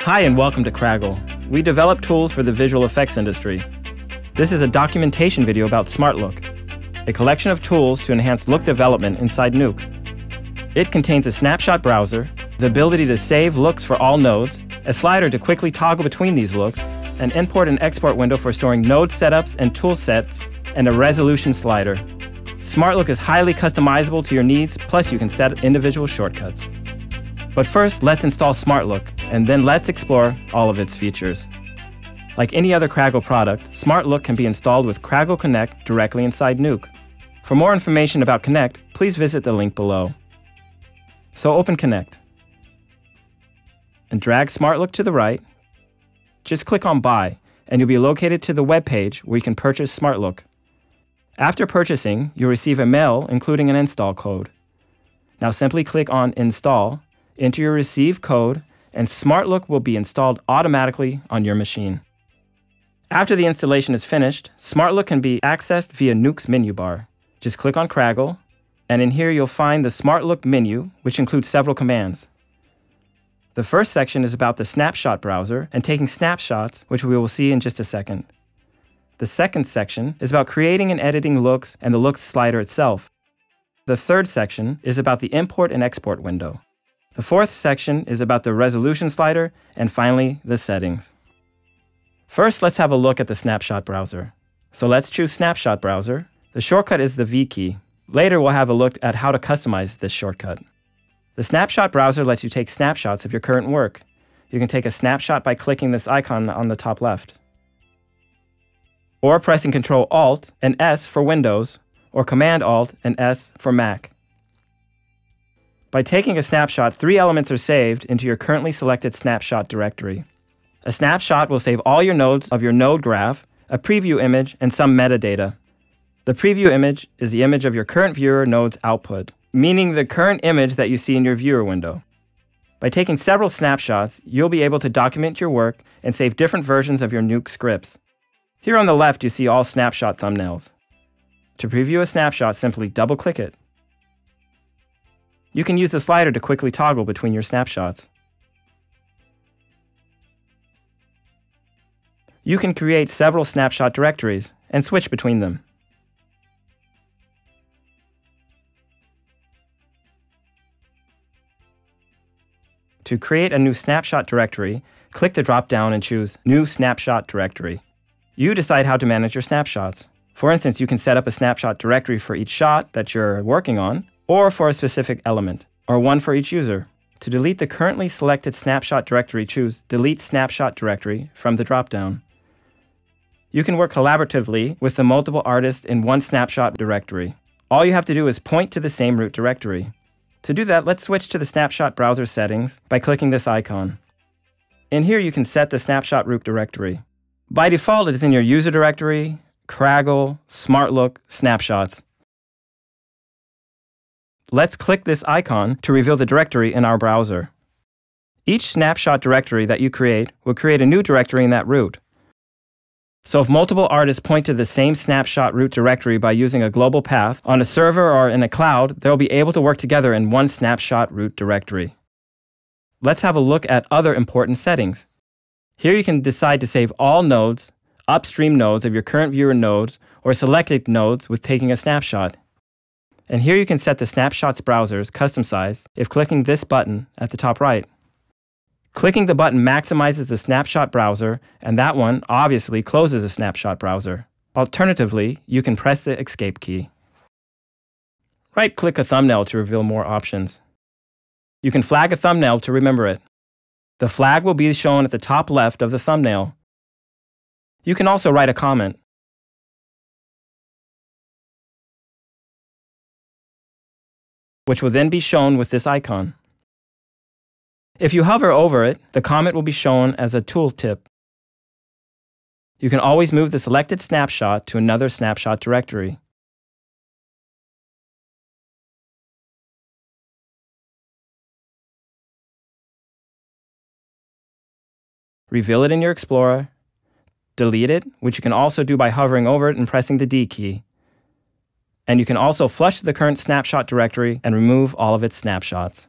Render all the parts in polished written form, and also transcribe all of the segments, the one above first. Hi and welcome to Kraggle. We develop tools for the visual effects industry. This is a documentation video about SmartLook, a collection of tools to enhance look development inside Nuke. It contains a snapshot browser, the ability to save looks for all nodes, a slider to quickly toggle between these looks, an import and export window for storing node setups and tool sets, and a resolution slider. SmartLook is highly customizable to your needs, plus you can set individual shortcuts. But first, let's install SmartLook, and then let's explore all of its features. Like any other Kraggle product, SmartLook can be installed with Kraggle Connect directly inside Nuke. For more information about Connect, please visit the link below. So open Connect, and drag SmartLook to the right. Just click on Buy, and you'll be located to the web page where you can purchase SmartLook. After purchasing, you'll receive a mail including an install code. Now simply click on Install, enter your received code, and SmartLook will be installed automatically on your machine. After the installation is finished, SmartLook can be accessed via Nuke's menu bar. Just click on Kraggle, and in here you'll find the SmartLook menu, which includes several commands. The first section is about the snapshot browser and taking snapshots, which we will see in just a second. The second section is about creating and editing looks and the looks slider itself. The third section is about the import and export window. The fourth section is about the resolution slider, and finally, the settings. First, let's have a look at the snapshot browser. So let's choose snapshot browser. The shortcut is the V key. Later, we'll have a look at how to customize this shortcut. The snapshot browser lets you take snapshots of your current work. You can take a snapshot by clicking this icon on the top left, or pressing Ctrl Alt and S for Windows, or Command Alt and S for Mac. By taking a snapshot, three elements are saved into your currently selected snapshot directory. A snapshot will save all your nodes of your node graph, a preview image, and some metadata. The preview image is the image of your current viewer node's output, meaning the current image that you see in your viewer window. By taking several snapshots, you'll be able to document your work and save different versions of your Nuke scripts. Here on the left, you see all snapshot thumbnails. To preview a snapshot, simply double-click it. You can use the slider to quickly toggle between your snapshots. You can create several snapshot directories and switch between them. To create a new snapshot directory, click the drop-down and choose New Snapshot Directory. You decide how to manage your snapshots. For instance, you can set up a snapshot directory for each shot that you're working on, or for a specific element, or one for each user. To delete the currently selected snapshot directory, choose Delete Snapshot Directory from the drop-down. You can work collaboratively with the multiple artists in one snapshot directory. All you have to do is point to the same root directory. To do that, let's switch to the snapshot browser settings by clicking this icon. In here, you can set the snapshot root directory. By default, it is in your user directory, Kraggle, SmartLook, Snapshots. Let's click this icon to reveal the directory in our browser. Each snapshot directory that you create will create a new directory in that root. So if multiple artists point to the same snapshot root directory by using a global path on a server or in a cloud, they'll be able to work together in one snapshot root directory. Let's have a look at other important settings. Here you can decide to save all nodes, upstream nodes of your current viewer nodes, or selected nodes with taking a snapshot. And here you can set the snapshot's browser's custom size if clicking this button at the top right. Clicking the button maximizes the snapshot browser, and that one obviously closes the snapshot browser. Alternatively, you can press the escape key. Right-click a thumbnail to reveal more options. You can flag a thumbnail to remember it. The flag will be shown at the top left of the thumbnail. You can also write a comment. Which will then be shown with this icon. If you hover over it, the comment will be shown as a tooltip. You can always move the selected snapshot to another snapshot directory. Reveal it in your Explorer, delete it, which you can also do by hovering over it and pressing the D key. And you can also flush the current snapshot directory and remove all of its snapshots.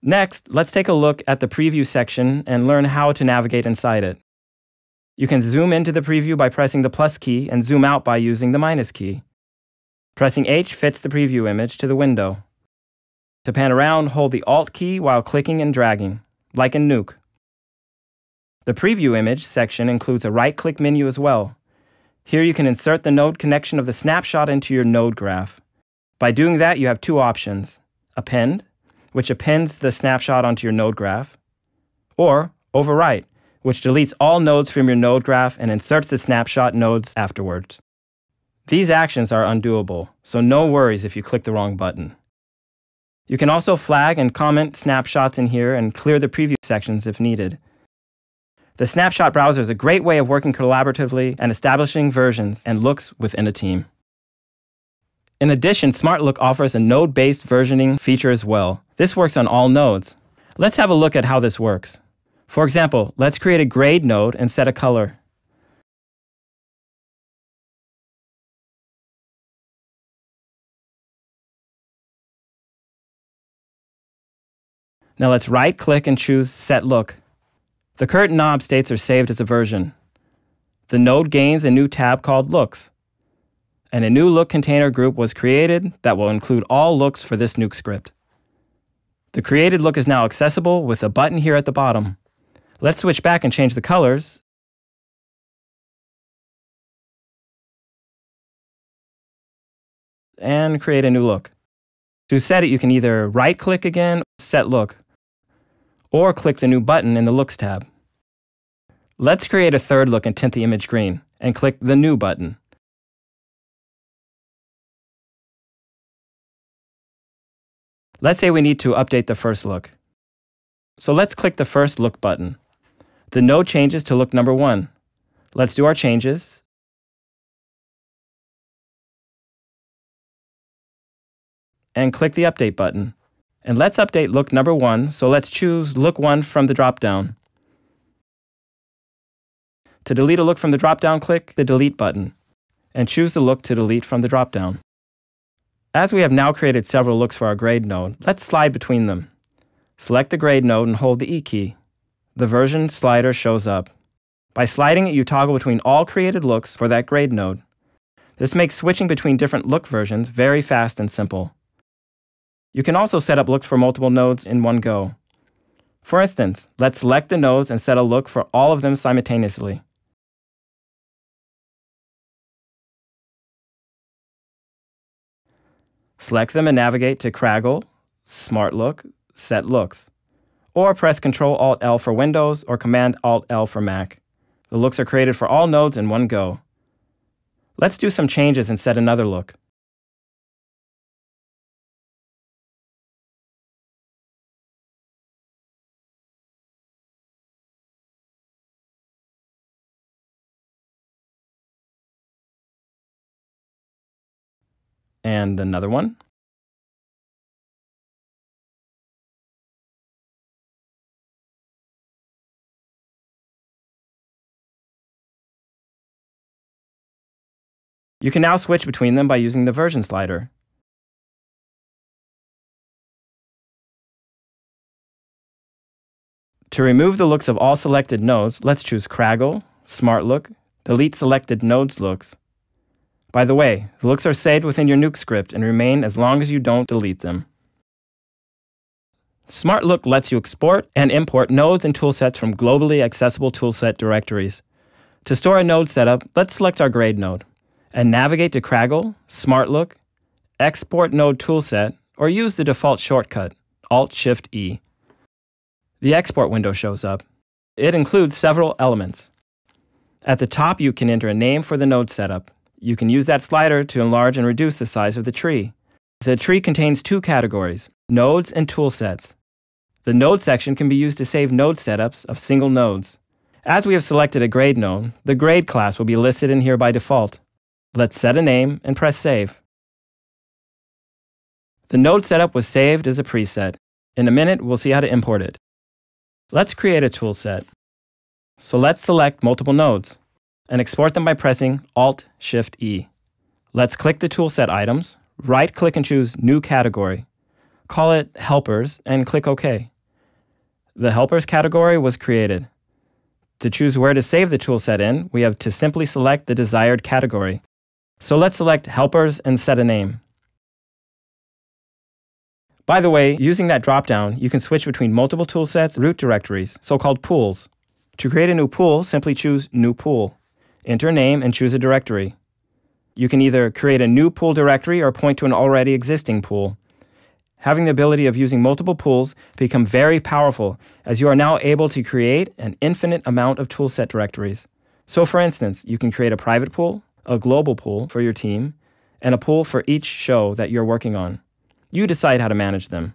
Next, let's take a look at the preview section and learn how to navigate inside it. You can zoom into the preview by pressing the plus key and zoom out by using the minus key. Pressing H fits the preview image to the window. To pan around, hold the Alt key while clicking and dragging, like in Nuke. The Preview Image section includes a right-click menu as well. Here you can insert the node connection of the snapshot into your node graph. By doing that, you have two options: Append, which appends the snapshot onto your node graph, or Overwrite, which deletes all nodes from your node graph and inserts the snapshot nodes afterwards. These actions are undoable, so no worries if you click the wrong button. You can also flag and comment snapshots in here and clear the preview sections if needed. The snapshot browser is a great way of working collaboratively and establishing versions and looks within a team. In addition, SmartLook offers a node-based versioning feature as well. This works on all nodes. Let's have a look at how this works. For example, let's create a grade node and set a color. Now let's right-click and choose Set Look. The current knob states are saved as a version. The node gains a new tab called Looks, and a new look container group was created that will include all looks for this Nuke script. The created look is now accessible with a button here at the bottom. Let's switch back and change the colors. And create a new look. To set it, you can either right-click again or Set Look, or click the new button in the Looks tab. Let's create a third look and tint the image green, and click the New button. Let's say we need to update the first look. So let's click the first look button. The node changes to look number 1. Let's do our changes. And click the Update button. And let's update look number 1, so let's choose look 1 from the drop-down. To delete a look from the drop-down, click the Delete button, and choose the look to delete from the drop-down. As we have now created several looks for our grade node, let's slide between them. Select the grade node and hold the E key. The version slider shows up. By sliding it, you toggle between all created looks for that grade node. This makes switching between different look versions very fast and simple. You can also set up looks for multiple nodes in one go. For instance, let's select the nodes and set a look for all of them simultaneously. Select them and navigate to Kraggle, SmartLook, Set Looks, or press Ctrl-Alt-L for Windows or Command-Alt-L for Mac. The looks are created for all nodes in one go. Let's do some changes and set another look. And another one. You can now switch between them by using the version slider. To remove the looks of all selected nodes, let's choose Kraggle, SmartLook, Delete Selected Nodes Looks. By the way, the looks are saved within your Nuke script and remain as long as you don't delete them. SmartLook lets you export and import nodes and toolsets from globally accessible toolset directories. To store a node setup, let's select our grade node and navigate to Kraggle, SmartLook, Export Node Toolset, or use the default shortcut, Alt-Shift-E. The export window shows up. It includes several elements. At the top, you can enter a name for the node setup. You can use that slider to enlarge and reduce the size of the tree. The tree contains two categories, nodes and toolsets. The node section can be used to save node setups of single nodes. As we have selected a grade node, the grade class will be listed in here by default. Let's set a name and press Save. The node setup was saved as a preset. In a minute, we'll see how to import it. Let's create a toolset. So let's select multiple nodes and export them by pressing Alt-Shift-E. Let's click the toolset items, right-click and choose New Category. Call it Helpers and click OK. The Helpers category was created. To choose where to save the toolset in, we have to simply select the desired category. So let's select Helpers and set a name. By the way, using that dropdown, you can switch between multiple toolsets' root directories, so-called pools. To create a new pool, simply choose New Pool. Enter a name and choose a directory. You can either create a new pool directory or point to an already existing pool. Having the ability of using multiple pools become very powerful, as you are now able to create an infinite amount of toolset directories. So for instance, you can create a private pool, a global pool for your team, and a pool for each show that you're working on. You decide how to manage them.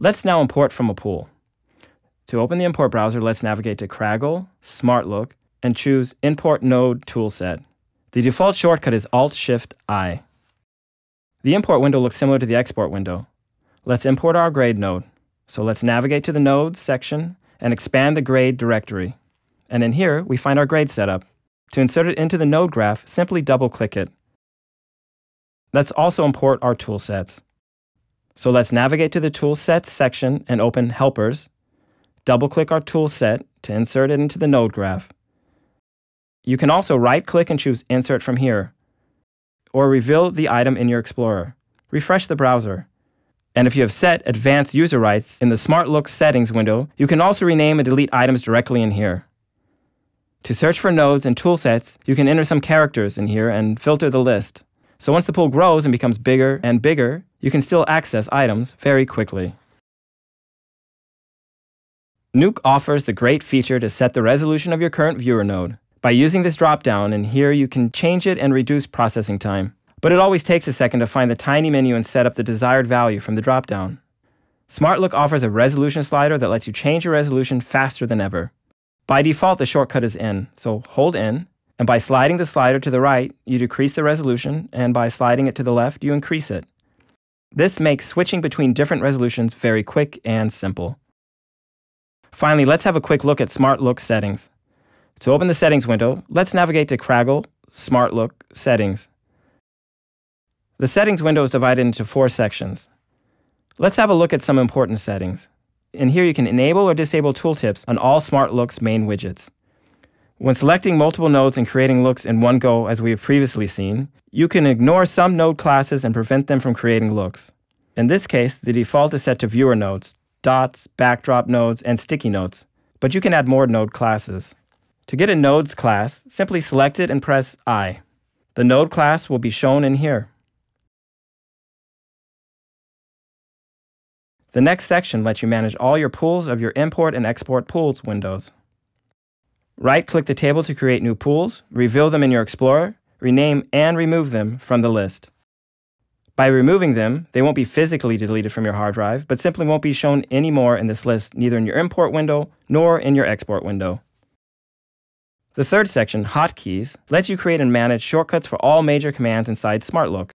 Let's now import from a pool. To open the import browser, let's navigate to Kraggle, SmartLook, and choose Import Node Toolset. The default shortcut is Alt-Shift-I. The import window looks similar to the export window. Let's import our grade node. So let's navigate to the Nodes section and expand the grade directory. And in here, we find our grade setup. To insert it into the node graph, simply double-click it. Let's also import our toolsets. So let's navigate to the Toolsets section and open Helpers. Double-click our toolset to insert it into the node graph. You can also right-click and choose Insert from here, or reveal the item in your Explorer. Refresh the browser. And if you have set Advanced User Rights in the SmartLook settings window, you can also rename and delete items directly in here. To search for nodes and toolsets, you can enter some characters in here and filter the list. So once the pool grows and becomes bigger and bigger, you can still access items very quickly. Nuke offers the great feature to set the resolution of your current viewer node. By using this drop-down in here, you can change it and reduce processing time. But it always takes a second to find the tiny menu and set up the desired value from the drop-down. SmartLook offers a resolution slider that lets you change your resolution faster than ever. By default, the shortcut is N, so hold N, and by sliding the slider to the right, you decrease the resolution, and by sliding it to the left, you increase it. This makes switching between different resolutions very quick and simple. Finally, let's have a quick look at SmartLook settings. To open the settings window, let's navigate to Kraggle, SmartLook, Settings. The settings window is divided into 4 sections. Let's have a look at some important settings. In here you can enable or disable tooltips on all SmartLook's main widgets. When selecting multiple nodes and creating looks in one go, as we have previously seen, you can ignore some node classes and prevent them from creating looks. In this case, the default is set to viewer nodes, dots, backdrop nodes, and sticky nodes, but you can add more node classes. To get a nodes class, simply select it and press I. The node class will be shown in here. The next section lets you manage all your pools of your import and export pools windows. Right-click the table to create new pools, reveal them in your Explorer, rename and remove them from the list. By removing them, they won't be physically deleted from your hard drive, but simply won't be shown anymore in this list, neither in your import window nor in your export window. The third section, Hotkeys, lets you create and manage shortcuts for all major commands inside SmartLook.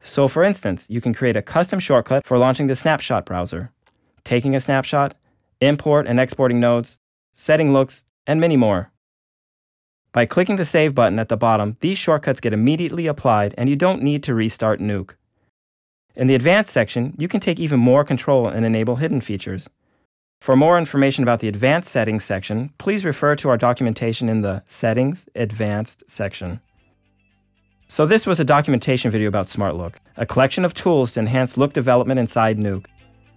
So for instance, you can create a custom shortcut for launching the Snapshot browser, taking a snapshot, import and exporting nodes, setting looks, and many more. By clicking the Save button at the bottom, these shortcuts get immediately applied and you don't need to restart Nuke. In the Advanced section, you can take even more control and enable hidden features. For more information about the Advanced Settings section, please refer to our documentation in the Settings Advanced section. So this was a documentation video about SmartLook, a collection of tools to enhance look development inside Nuke.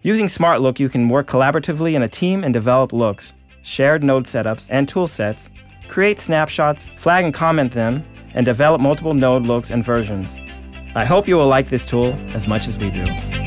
Using SmartLook, you can work collaboratively in a team and develop looks, shared node setups and tool sets, create snapshots, flag and comment them, and develop multiple node looks and versions. I hope you will like this tool as much as we do.